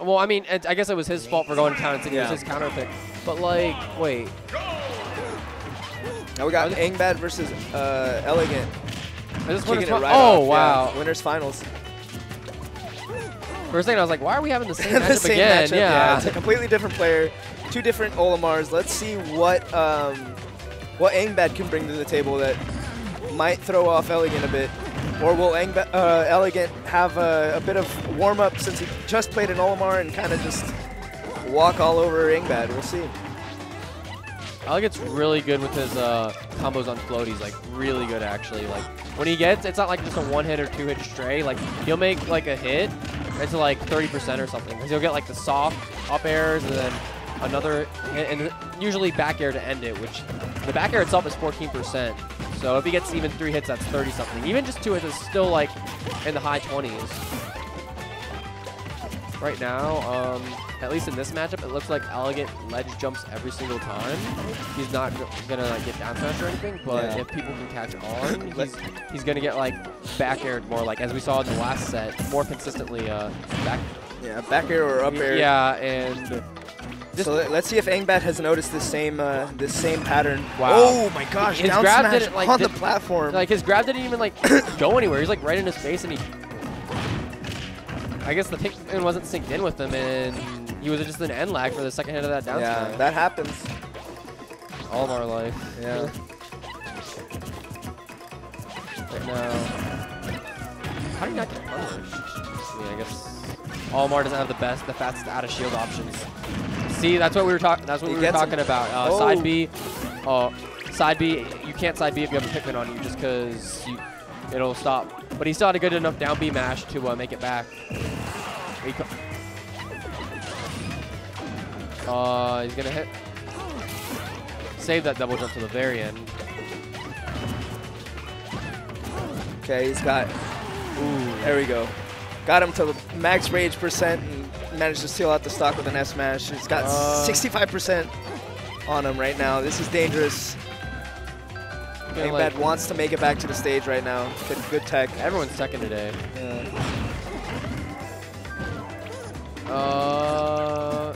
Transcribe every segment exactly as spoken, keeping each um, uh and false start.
Well, I mean, I guess it was his fault for going down and taking yeah. his counter pick. But, like, wait. Now we got Angbad versus uh, Elegant. This it right oh, off. wow. Yeah, winners finals. First thing I was like, why are we having the same, the matchup, same again? matchup Yeah. yeah. It's a completely different player, two different Olimars. Let's see what um, what Angbad can bring to the table that might throw off Elegant a bit. Or will Angbad, uh, Elegant have a, a bit of warm-up since he just played an Olimar and kind of just walk all over Angbad? We'll see. Elegant's really good with his uh, combos on floaties, like really good actually. Like when he gets, it's not like just a one hit or two hit stray. Like he'll make like a hit into like thirty percent or something. Because he'll get like the soft up airs and then another hit, and usually back air to end it, which the back air itself is fourteen percent. So if he gets even three hits, that's thirty something. Even just two hits is still like in the high twenties. Right now, um, at least in this matchup, it looks like Elegant ledge jumps every single time. He's not gonna like, get down smash or anything, but yeah. if people can catch on, he's, he's gonna get like back aired more, like as we saw in the last set, more consistently uh, back. Yeah, back air or up air. Yeah, and. So let's see if Angbad has noticed the same uh, this same pattern. Wow! Oh my gosh! His down grab smash didn't, like, on did, the platform. Like his grab didn't even like go anywhere. He's like right in his face, and he. I guess the Pikmin wasn't synced in with him, and he was just an end lag for the second hit of that down smash. Yeah, that happens. All of our life. Yeah. Right now, how do you not get punished? I mean, I guess Olimar doesn't have the best, the fastest out of shield options. See, that's what we were talking. That's what he we were talking him. about. Uh, oh. Side B, uh, side B. You can't side B if you have a Pikmin on you, just because it'll stop. But he still had a good enough down B mash to uh, make it back. He uh, he's gonna hit. Save that double jump to the very end. Okay, he's got. Ooh, there we go. Got him to the max rage percent. Managed to steal out the stock with an S smash. He's got sixty-five percent uh, on him right now. This is dangerous. Angbad like, wants to make it back to the stage right now. Good, good tech. Everyone's second today. Yeah. Uh,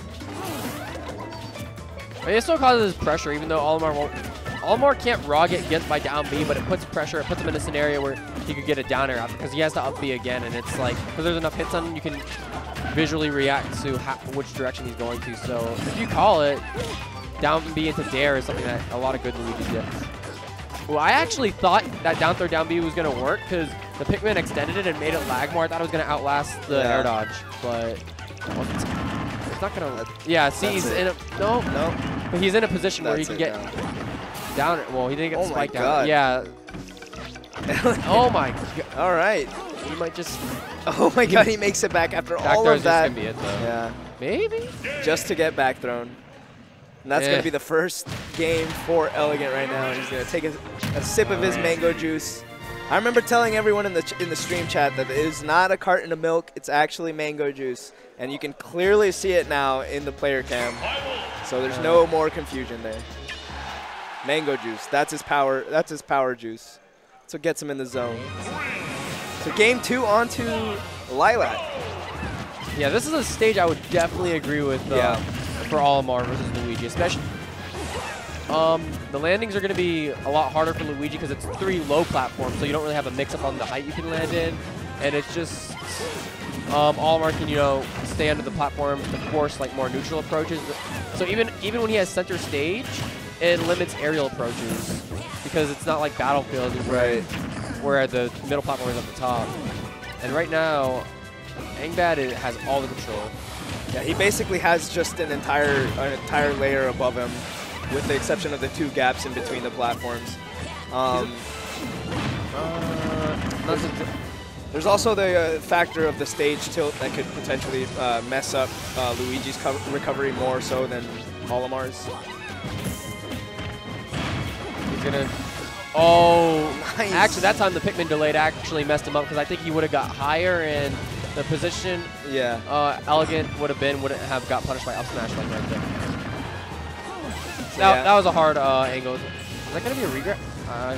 I mean, it still causes pressure, even though Olimar won't. Olimar can't raw get gets by down B, but it puts pressure. It puts him in a scenario where he could get a down air out because he has to up B again, and it's like because there's enough hits on him, you can visually react to ha which direction he's going to. So if you call it, down B into dare is something that a lot of good Luigi gets. Well, I actually thought that down throw down B was going to work because the Pikmin extended it and made it lag more. I thought it was going to outlast the yeah. air dodge, but it's not going to. Yeah, see, That's he's it. in a no, no, but he's in a position That's where he can get now. down. Well, he didn't get oh spiked down. Yeah. oh my god. All right. He might just. Oh my god, he makes it back after back all of that. Just gonna be it, though. Yeah. Maybe? Just to get back thrown. And that's eh. going to be the first game for Elegant right now. He's going to take a, a sip of his mango juice. I remember telling everyone in the, ch in the stream chat that it is not a carton of milk, it's actually mango juice. And you can clearly see it now in the player cam. So there's no more confusion there. Mango juice, that's his power, that's his power juice. So it gets him in the zone. So game two onto Lilac. Yeah, this is a stage I would definitely agree with uh, yeah. for Olimar versus Luigi, especially. Um, the landings are going to be a lot harder for Luigi because it's three low platforms, so you don't really have a mix-up on the height you can land in, and it's just um, Olimar can you know stay under the platform to force like more neutral approaches. So even even when he has center stage, it limits aerial approaches because it's not like Battlefield, right? Where the middle platform is up the top. And right now, Angbad has all the control. Yeah, he basically has just an entire an entire layer above him, with the exception of the two gaps in between the platforms. Um, uh, there's also the uh, factor of the stage tilt that could potentially uh, mess up uh, Luigi's co recovery more so than Olimar's. He's gonna. Oh, nice. Actually, that time the Pikmin delayed actually messed him up because I think he would have got higher and the position yeah. uh, Elegant would have been, wouldn't have got punished by up smash like right there. So now, yeah. That was a hard uh, angle. Is that going to be a regret? Uh,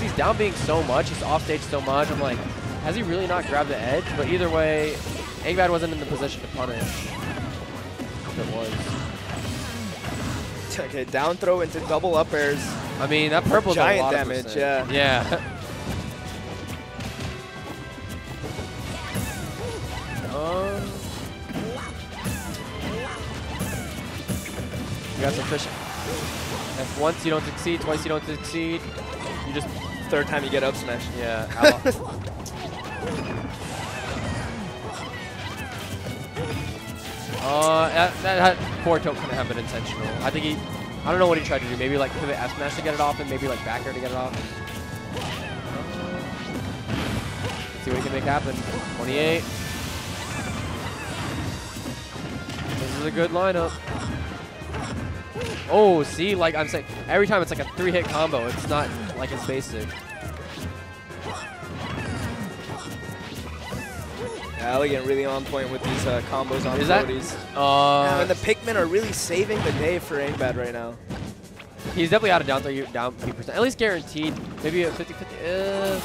he's down being so much, he's off stage so much. I'm like, has he really not grabbed the edge? But either way, Angbad wasn't in the position to punish. If it was. Okay, down throw into double up airs. I mean, that purple giant a lot damage. Of yeah. Yeah. um, you got some fish. If once you don't succeed, twice you don't succeed, you just third time you get up smash. Yeah. Uh, that, that, that four tilt couldn't have been intentional. I think he, I don't know what he tried to do. Maybe like pivot F smash to get it off, and maybe like back air to get it off. Let's see what he can make happen. twenty-eight. This is a good lineup. Oh, see, like I'm saying, every time it's like a three-hit combo. It's not like it's basic. Elegant really on point with these uh, combos on abilities. Uh, yeah, and the Pikmin are really saving the day for Angbad right now. He's definitely out of down thirty, down fifty percent, at least guaranteed. Maybe a fifty fifty. Uh.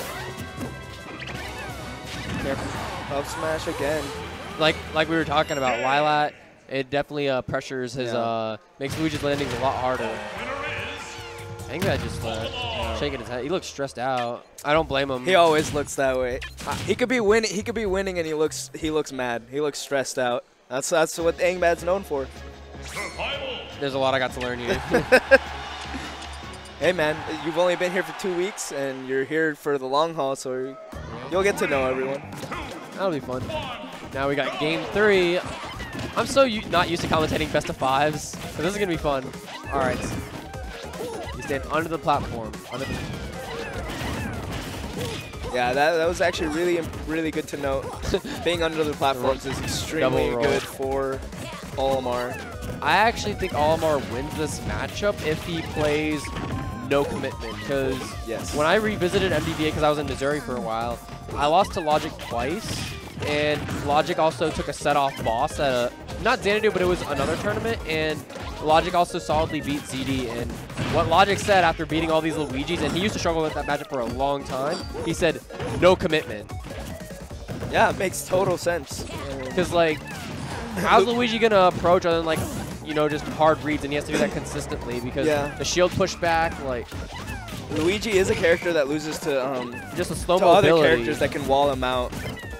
Careful. Up smash again. Like like we were talking about, Lilac, it definitely uh, pressures his, yeah. uh, makes Luigi's landings a lot harder. Angbad just uh, shaking his head. He looks stressed out. I don't blame him. He always looks that way. He could be winning. He could be winning, and he looks he looks mad. He looks stressed out. That's that's what Angbad's known for. Survival. There's a lot I got to learn here. Hey man, you've only been here for two weeks, and you're here for the long haul, so you'll get to know everyone. That'll be fun. Now we got game three. I'm so u not used to commentating best of fives, so this is gonna be fun. All right. You stand under the platform. Under the yeah, that, that was actually really, really good to note. Being under the platforms is extremely good for Olimar. I actually think Olimar wins this matchup if he plays no commitment. Because yes. when I revisited M D V A, because I was in Missouri for a while, I lost to Logic twice. And Logic also took a set-off boss at a, not Xanadu, but it was another tournament. And Logic also solidly beat Z D, and what Logic said after beating all these Luigis, and he used to struggle with that matchup for a long time, he said, no commitment. Yeah, it makes total sense. Because, like, how's Luigi going to approach other than, like, you know, just hard reads, and he has to do that consistently because yeah. the shield pushback, like... Luigi is a character that loses to, um, just a slow to mobility. Other characters that can wall him out.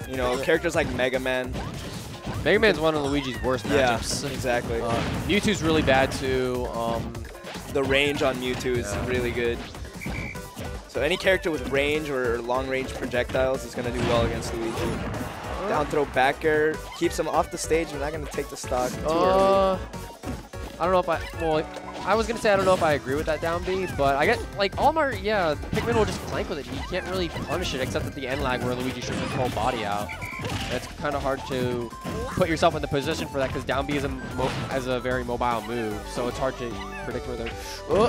You know, characters like Mega Man. Mega Man's one of Luigi's worst matchups. Yeah, exactly. Uh, Mewtwo's really bad too. Um, the range on Mewtwo is yeah. really good. So any character with range or long-range projectiles is going to do well against Luigi. Uh, Down throw back air keeps him off the stage. We're not going to take the stock too uh, early. I don't know if I... Well, I was going to say I don't know if I agree with that down B, but I get... Like, Olimar, yeah, Pikmin will just flank with it. You can't really punish it except at the end lag where Luigi shoots his whole body out. It's kind of hard to put yourself in the position for that because down B is a, mo as a very mobile move, so it's hard to predict whether... Oh.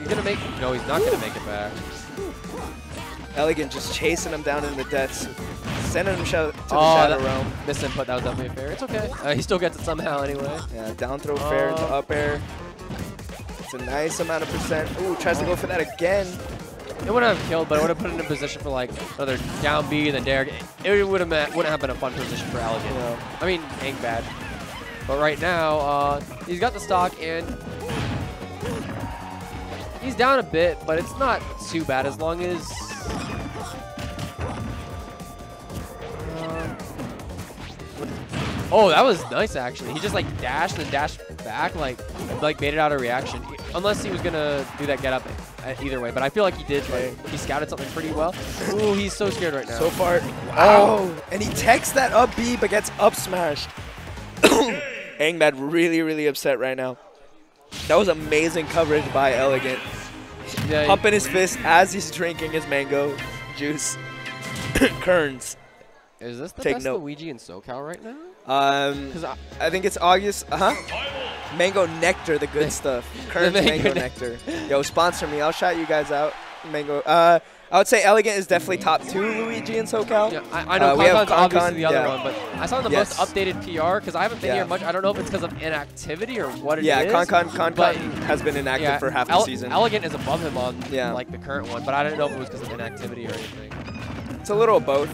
He's going to make... No, he's not going to make it back. Elegant just chasing him down in the depths. Sending him to the oh, Shadow Realm. Missed input, that was definitely a fair. It's okay. Uh, he still gets it somehow anyway. Yeah, down throw uh, fair into up air. It's a nice amount of percent. Ooh, tries to go for that again. It wouldn't have killed, but it would have put it in a position for like another down B and then dare. It would have wouldn't have been a fun position for Elegant. No. I mean, Angbad. But right now, uh, he's got the stock and he's down a bit, but it's not too bad as long as. Oh, that was nice, actually. He just, like, dashed and dashed back, like, like baited out a reaction. Unless he was going to do that get-up either way. But I feel like he did. Okay. Like, he scouted something pretty well. Ooh, he's so scared right now. So far. Wow. Oh, and he takes that up B but gets up smashed. Angbad really, really upset right now. That was amazing coverage by Elegant. Yeah, pumping his fist as he's drinking his mango juice. Kerns. Is this the Take best note. Luigi in SoCal right now? Um, I, I think it's August. Uh huh. Mango Nectar, the good stuff. Current Mango, Mango Nectar. Yo, sponsor me. I'll shout you guys out. Mango. Uh, I would say Elegant is definitely top two Luigi in SoCal. Yeah, I, I know uh, Con-Con's obviously the other yeah. one, but I saw the yes. most updated P R because I haven't been yeah. here much. I don't know if it's because of inactivity or what it yeah, is. Yeah, Con-Con Con-Con has been inactive yeah, for half the season. Elegant is above him on yeah. like the current one, but I didn't know if it was because of inactivity or anything. It's a little of both.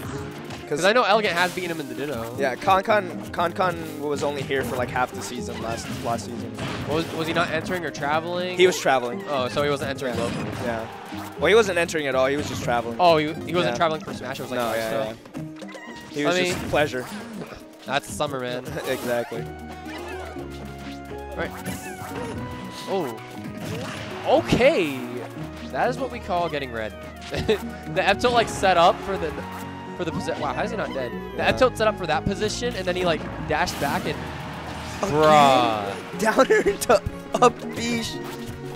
because I know Elegant has beaten him in the Dino. Yeah, Con-Con Con-Con was only here for like half the season last last season. Was was he not entering or traveling? He was traveling. Oh, so he wasn't entering yeah. locally. Yeah. Well, he wasn't entering at all. He was just traveling. Oh, he, he wasn't yeah. traveling for Smash. It was like no, nice yeah, yeah. He was I mean, just pleasure. That's summer, man. Exactly. All right. Oh. Okay. That is what we call getting red. The F tilt like set up for the for the position. Wow, how is he not dead? The yeah. F tilt set up for that position, and then he like dashed back and. Okay. Bruh. Downer to up B.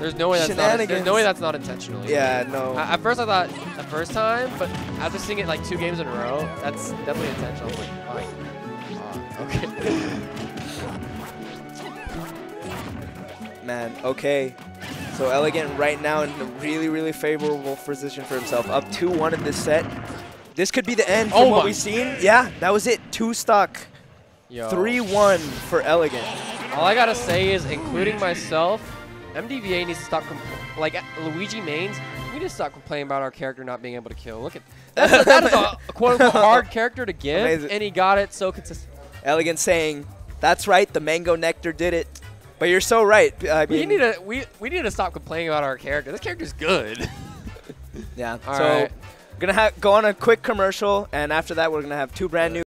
There's no way that's not. There's no way that's not intentional. Yeah, no. I, at first I thought the first time, but after seeing it like two games in a row, that's definitely intentional. Like, oh, oh, okay. Man, okay. So Elegant right now in a really, really favorable position for himself. Up two one in this set. This could be the end from oh what we've seen. Yeah, that was it. Two stock. three one for Elegant. All I gotta say is, including myself, M D V A needs to stop compl like Luigi mains. We need to stop complaining about our character not being able to kill. Look at that's a, that is a quote-unquote hard character to give, amazing. And he got it so consistent. Elegant saying, "That's right, the Mango Nectar did it." But you're so right. I mean, we need to we we need to stop complaining about our character. This character's good. Yeah. All so right. We're gonna ha go on a quick commercial, and after that, we're gonna have two brand new.